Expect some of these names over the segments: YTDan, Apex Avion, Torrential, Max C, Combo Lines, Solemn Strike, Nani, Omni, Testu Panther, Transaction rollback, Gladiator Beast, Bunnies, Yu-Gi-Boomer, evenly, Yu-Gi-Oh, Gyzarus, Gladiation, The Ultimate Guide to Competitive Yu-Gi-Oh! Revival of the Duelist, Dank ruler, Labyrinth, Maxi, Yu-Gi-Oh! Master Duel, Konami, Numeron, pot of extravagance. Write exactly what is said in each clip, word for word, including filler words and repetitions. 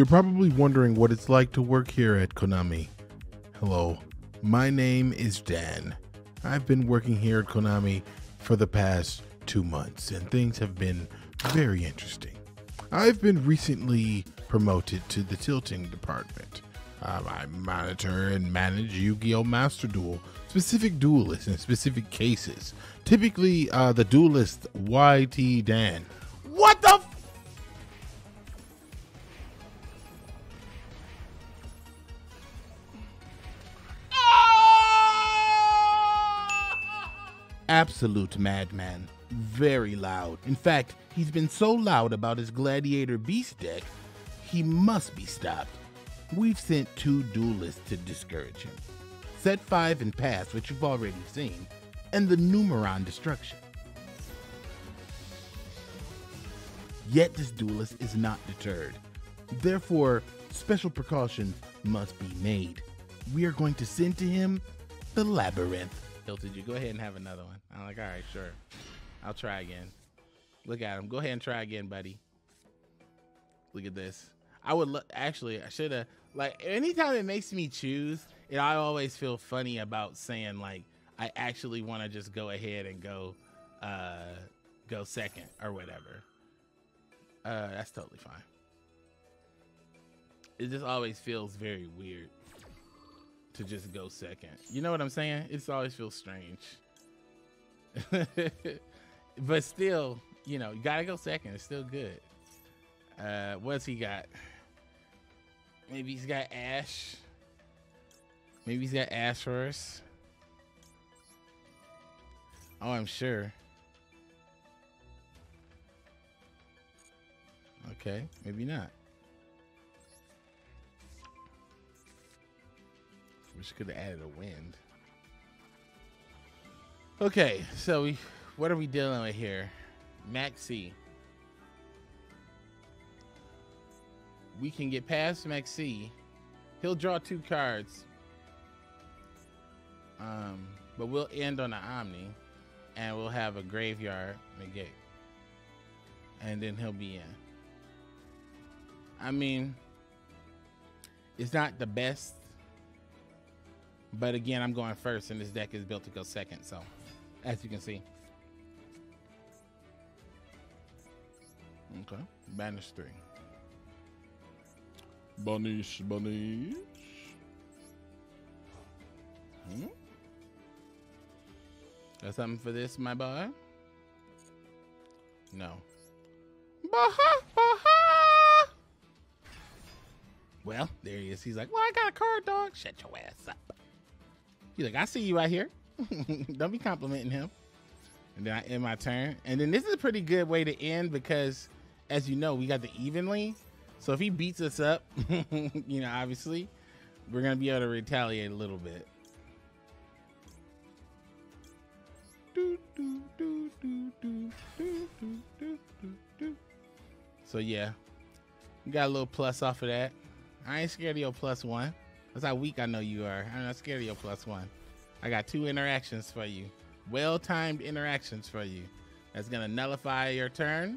You're probably wondering what it's like to work here at Konami. Hello, my name is Dan. I've been working here at Konami for the past two months and things have been very interesting. I've been recently promoted to the tilting department. Um, I monitor and manage Yu-Gi-Oh! Master Duel, specific duelists in specific cases. Typically, uh, the duelist Y T Dan. What the f- Absolute madman. Very loud. In fact, he's been so loud about his Gladiator Beast deck, he must be stopped. We've sent two duelists to discourage him. Set five and pass, which you've already seen, and the Numeron destruction. Yet this duelist is not deterred. Therefore, special precautions must be made. We are going to send to him the Labyrinth. Hilton, you go ahead and have another one. I'm like, all right, sure. I'll try again. Look at him. Go ahead and try again, buddy. Look at this. I would lo- actually, I should have, like, anytime it makes me choose, and I always feel funny about saying, like, I actually want to just go ahead and go, uh, go second or whatever. Uh, that's totally fine. It just always feels very weird to just go second. You know what I'm saying? It just always feels strange. But still, you know, you gotta go second. It's still good. Uh, what's he got? Maybe he's got Ash. Maybe he's got Ash for us. Oh, I'm sure. Okay, maybe not. Wish I could have added a wind. Okay, so we, what are we dealing with here? Max C. We can get past Maxi. He'll draw two cards. Um, but we'll end on an Omni and we'll have a graveyard negate. And then he'll be in. I mean, it's not the best. But again, I'm going first and this deck is built to go second. So as you can see. Okay, banish three. Bunnies, bunnies. Hmm? Got something for this, my boy? No. Bah-ha, bah-ha! Well, there he is. He's like, well, I got a card, dog. Shut your ass up. He's like, I see you out here. Don't be complimenting him. And then I end my turn. And then this is a pretty good way to end because, as you know, we got the evenly. So if he beats us up, you know, obviously, we're going to be able to retaliate a little bit. So, yeah, we got a little plus off of that. I ain't scared of your plus one. That's how weak I know you are. I'm not scared of your plus one. I got two interactions for you. Well-timed interactions for you. That's going to nullify your turn.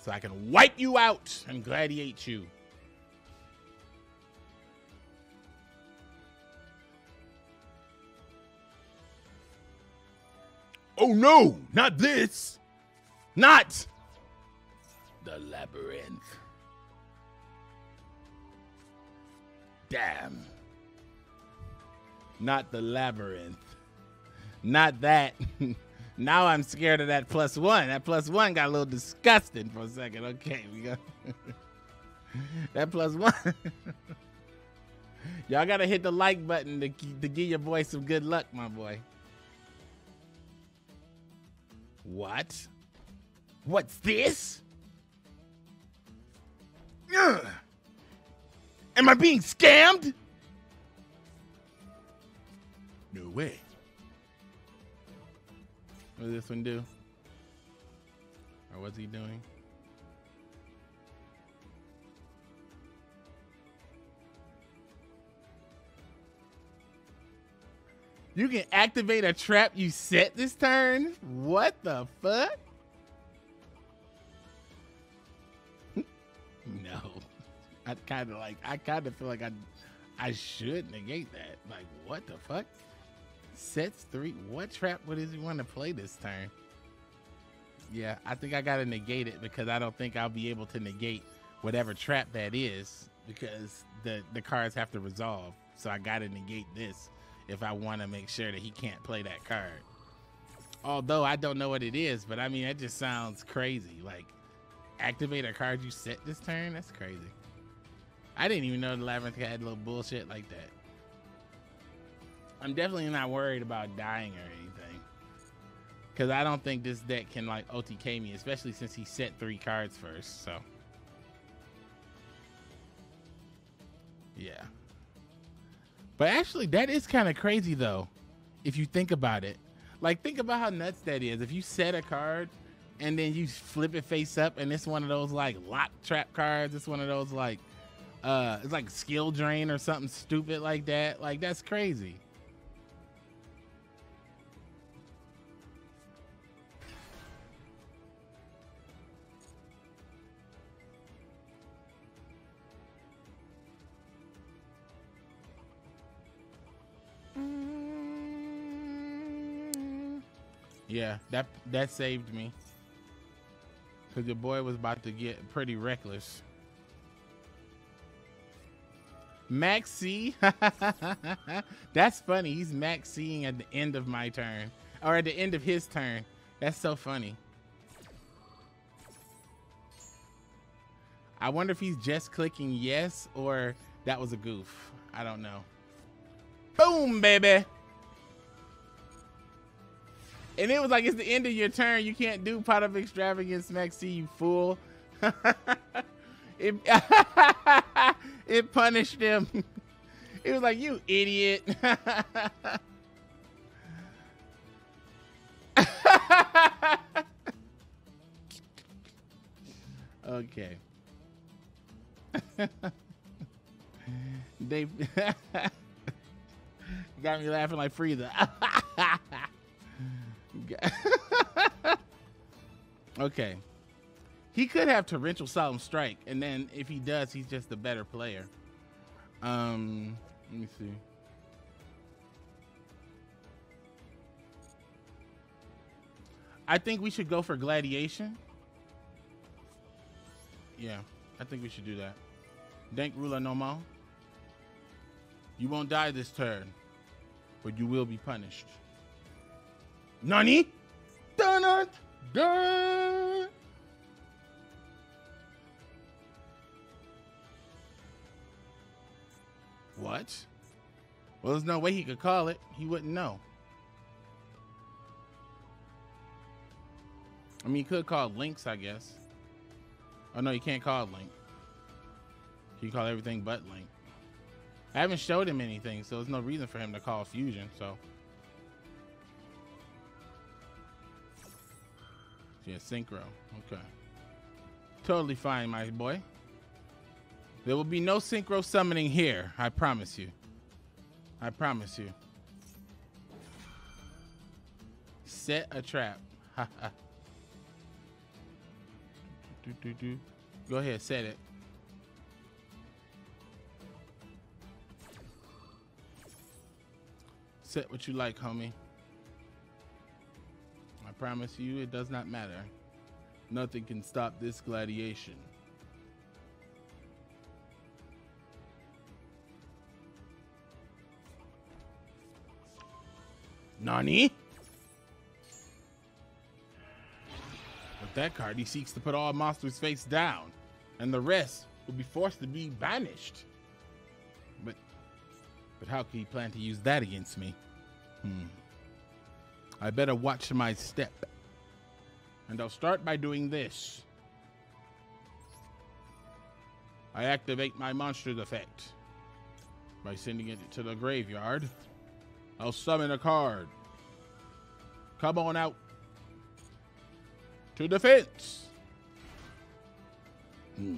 So I can wipe you out and gladiate you. Oh no, not this. Not the Labyrinth. Damn. Not the Labyrinth. Not that. Now I'm scared of that plus one. That plus one got a little disgusting for a second. Okay, we got that plus one. Y'all gotta hit the like button to to give your boy some good luck, my boy. What? What's this? Ugh. Am I being scammed? No way. What does this one do? Or what's he doing? You can activate a trap you set this turn? What the fuck? No. I kind of like, I kind of feel like I, I should negate that. Like, what the fuck? Sets three. What trap would he want to play this turn? Yeah, I think I gotta negate it because I don't think I'll be able to negate whatever trap that is because the the cards have to resolve. So I gotta negate this if I want to make sure that he can't play that card. Although I don't know what it is, but I mean that just sounds crazy. Like, activate a card you set this turn? That's crazy. I didn't even know the Labyrinth had little bullshit like that. I'm definitely not worried about dying or anything, because I don't think this deck can like O T K me, especially since he set three cards first. So yeah, but actually that is kind of crazy though, if you think about it. Like, think about how nuts that is. If you set a card and then you flip it face up and it's one of those like lock trap cards, it's one of those like uh it's like skill drain or something stupid like that. Like, that's crazy. Yeah, that that saved me, because your boy was about to get pretty reckless. Max C. That's funny. He's Max C-ing at the end of my turn, or at the end of his turn. That's so funny. I wonder if he's just clicking yes or that was a goof. I don't know. Boom, baby. And it was like, it's the end of your turn. You can't do pot of extravagance, Maxi, you fool. it, it punished him. It was like, you idiot. Okay. They got me laughing like Frieza. Okay, he could have Torrential Solemn Strike, and then if he does, he's just a better player. Um let me see. I think we should go for Gladiation. Yeah, I think we should do that. Dank ruler no more. You won't die this turn, but you will be punished. Nani? Dun, dun, dun. What? Well, there's no way he could call it. He wouldn't know. I mean, he could call links, I guess. Oh no, you can't call it link. You can call everything but link. I haven't showed him anything, so there's no reason for him to call fusion. So yeah, synchro. Okay. Totally fine, my boy. There will be no synchro summoning here. I promise you. I promise you. Set a trap. do, do, do. Go ahead, set it. Set what you like, homie. I promise you, it does not matter. Nothing can stop this gladiation. Nani? With that card, he seeks to put all monsters face down, and the rest will be forced to be banished. But, but how could he plan to use that against me? Hmm. I better watch my step. And I'll start by doing this. I activate my monster's effect by sending it to the graveyard. I'll summon a card. Come on out. To defense. Hmm.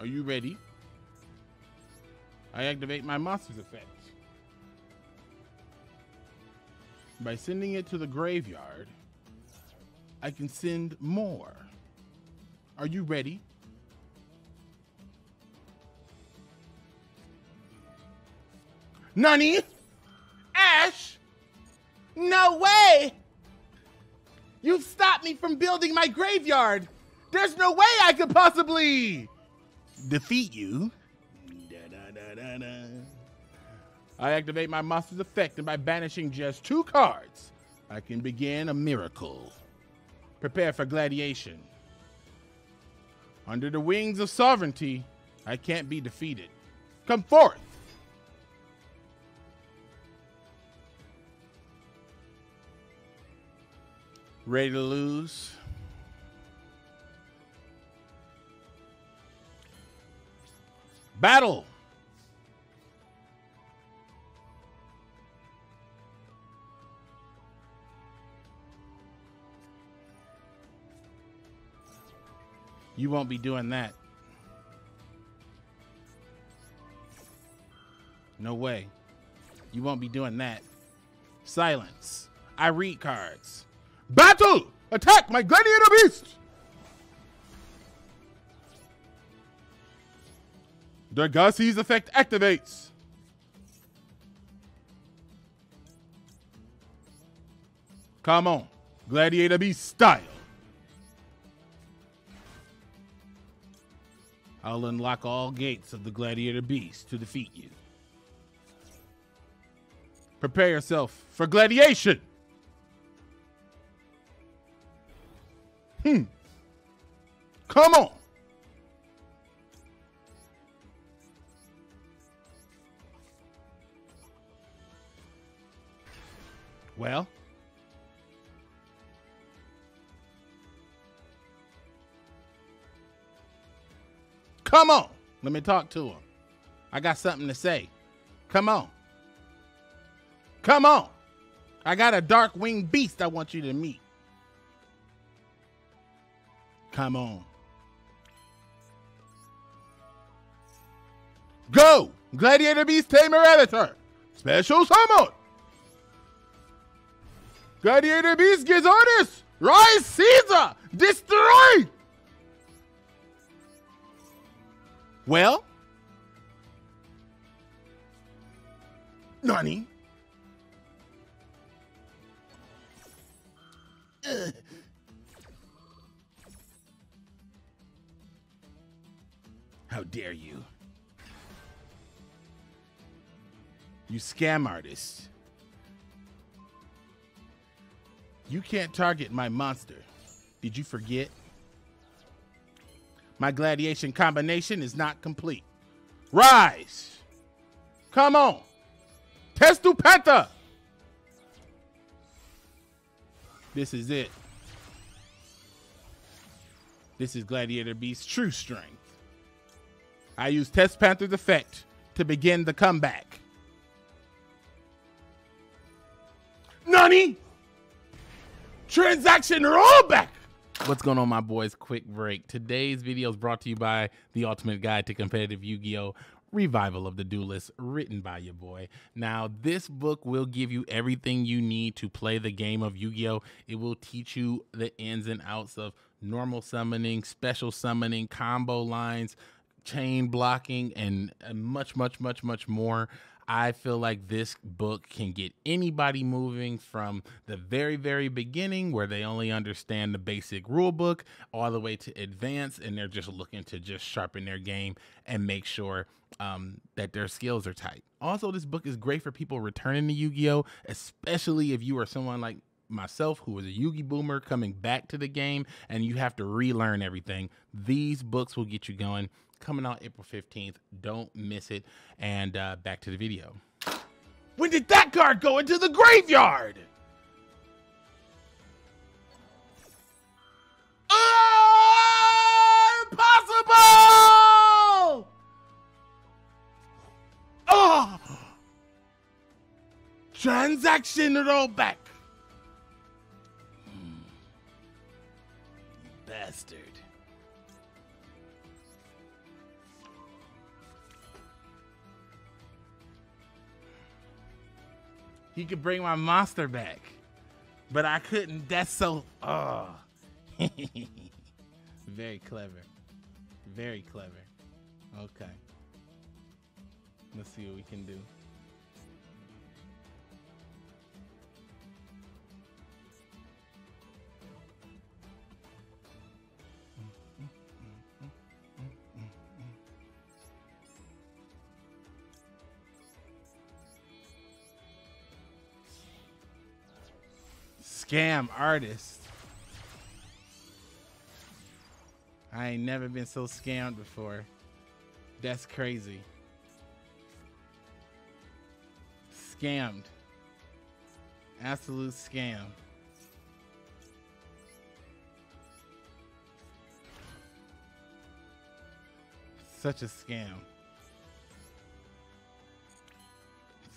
Are you ready? I activate my monster's effect by sending it to the graveyard. I can send more. Are you ready? Nani? Ash? No way! You've stopped me from building my graveyard! There's no way I could possibly defeat you. Da, da, da, da, da. I activate my monster's effect, and by banishing just two cards, I can begin a miracle. Prepare for gladiation. Under the wings of sovereignty, I can't be defeated. Come forth. Ready to lose? Battle. You won't be doing that. No way. You won't be doing that. Silence. I read cards. Battle! Attack my gladiator beast! Dargassi's effect activates. Come on, Gladiator Beast style. I'll unlock all gates of the Gladiator Beast to defeat you. Prepare yourself for gladiation. Hmm. Come on. Well, come on. Let me talk to him. I got something to say. Come on. Come on. I got a dark winged beast I want you to meet. Come on. Go. Gladiator Beast Tamer Editor. Special summon. Gladiator Beast Gyzarus! Rise Caesar! Destroy! Well? Nani? Uh. How dare you? You scam artist. You can't target my monster. Did you forget? My gladiation combination is not complete. Rise! Come on! Testu Panther! This is it. This is Gladiator Beast's true strength. I use Testu Panther's effect to begin the comeback. Nani! Transaction rollback. What's going on, my boys? Quick break. Today's video is brought to you by The Ultimate Guide to Competitive Yu-Gi-Oh! Revival of the Duelist, written by your boy. Now, this book will give you everything you need to play the game of Yu-Gi-Oh! It will teach you the ins and outs of normal summoning, special summoning, combo lines, chain blocking, and much, much, much, much more. I feel like this book can get anybody moving from the very, very beginning, where they only understand the basic rule book, all the way to advanced, and they're just looking to just sharpen their game and make sure um, that their skills are tight. Also, this book is great for people returning to Yu-Gi-Oh!, especially if you are someone like myself, who was a Yu-Gi-Boomer coming back to the game, and you have to relearn everything. These books will get you going. Coming out April fifteenth. Don't miss it. And uh, back to the video. When did that card go into the graveyard? Oh, impossible! Oh! Transaction rollback. You bastard. He could bring my monster back, but I couldn't. That's so, oh. Very clever. Very clever. Okay. Let's see what we can do. scam artist. I ain't never been so scammed before. That's crazy. Scammed. Absolute scam. Such a scam.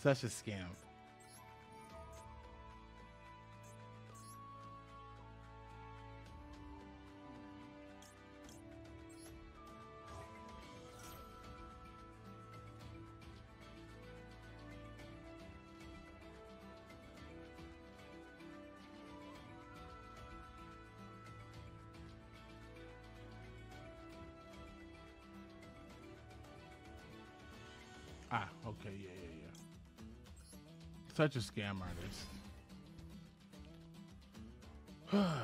Such a scam. Ah, okay, yeah, yeah, yeah. Such a scam artist.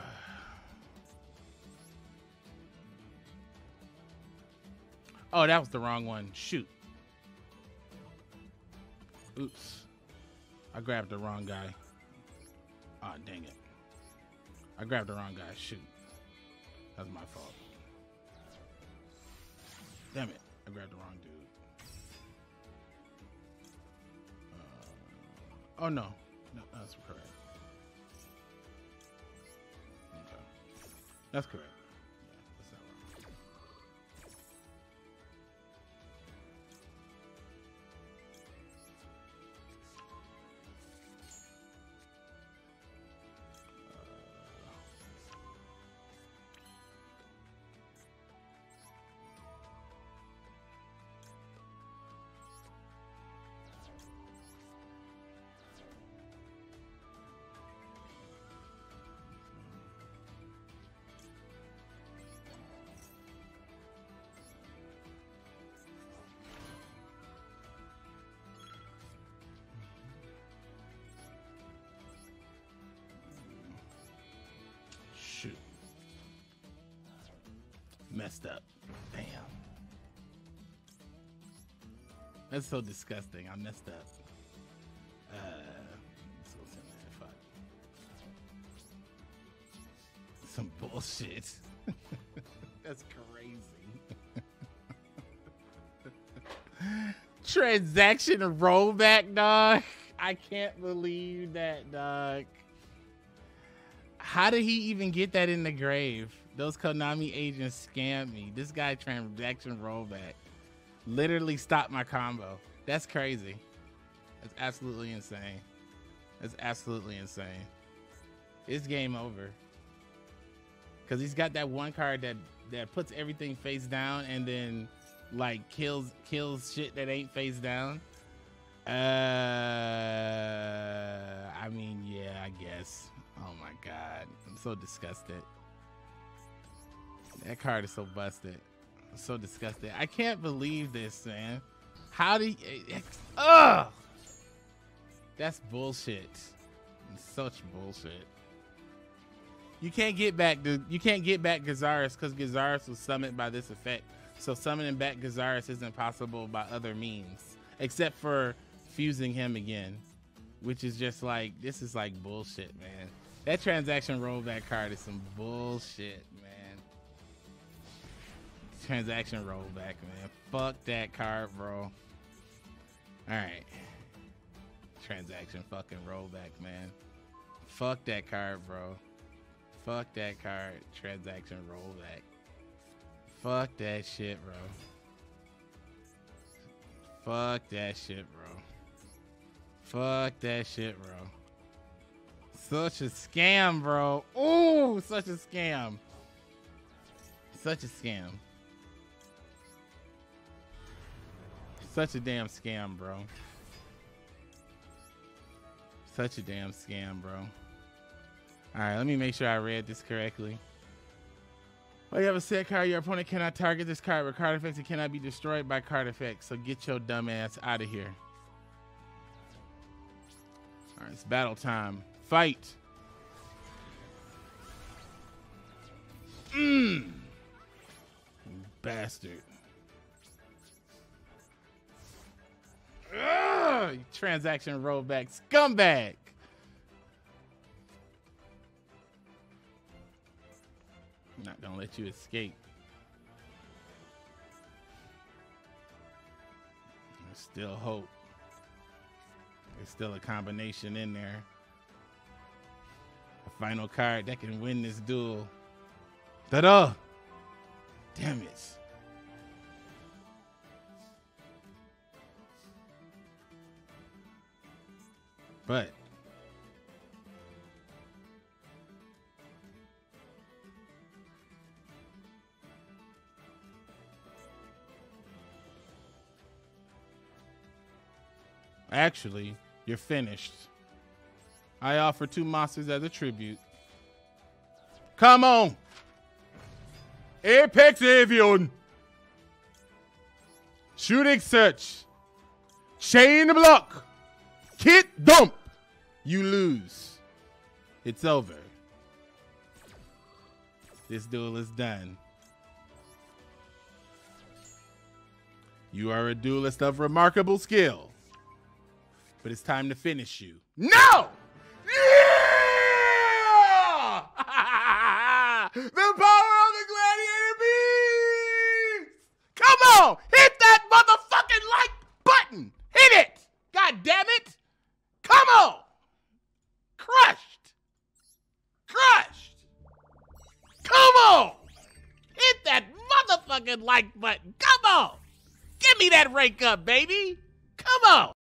Oh, that was the wrong one. Shoot. Oops. I grabbed the wrong guy. Ah, dang it. I grabbed the wrong guy. Shoot. That's my fault. Damn it. I grabbed the wrong dude. Oh, no. No, that's correct. Okay. That's correct. Yeah, that's not right. Messed up. Damn. That's so disgusting. I messed up. Uh, some bullshit. That's crazy. Transaction rollback, dog. I can't believe that, dog. How did he even get that in the grave? Those Konami agents scammed me. This guy transaction rollback literally stopped my combo. That's crazy. That's absolutely insane. That's absolutely insane. It's game over. Cause he's got that one card that that puts everything face down and then like kills kills shit that ain't face down. Uh, I mean, yeah, I guess. Oh my God, I'm so disgusted. That card is so busted. I'm so disgusted. I can't believe this, man. How do you... Ugh! That's bullshit. Such bullshit. You can't get back, dude. You can't get back Gyzarus because Gyzarus was summoned by this effect. So summoning back Gyzarus isn't possible by other means. Except for fusing him again. Which is just like... This is like bullshit, man. That transaction rollback card is some bullshit, man. Transaction rollback, man. Fuck that card, bro. Alright. Transaction fucking rollback, man. Fuck that card, bro. Fuck that card. Transaction rollback. Fuck that shit, bro. Fuck that shit, bro. Fuck that shit, bro. Such a scam, bro. Ooh, such a scam. Such a scam. Such a damn scam, bro. Such a damn scam, bro. Alright, let me make sure I read this correctly. Well, you have a set card. Your opponent cannot target this card with card effects. It cannot be destroyed by card effects. So get your dumb ass out of here. Alright, it's battle time. Fight! Mmm! Bastard. Ugh, transaction rollback scumbag. let you escape. There's still hope. There's still a combination in there. A final card that can win this duel. Ta-da! Damn it. But actually, you're finished. I offer two monsters as a tribute. Come on! Apex Avion! Shooting search! Chain the block! Kit dump! You lose. It's over. This duel is done. You are a duelist of remarkable skill. But it's time to finish you. No! Yeah! The power of the Gladiator Beast! Come on! Hit that motherfucking like button! Hit it! God damn it! Come on! Crushed! Crushed! Come on! Hit that motherfucking like button! Come on! Give me that rank up, baby! Come on!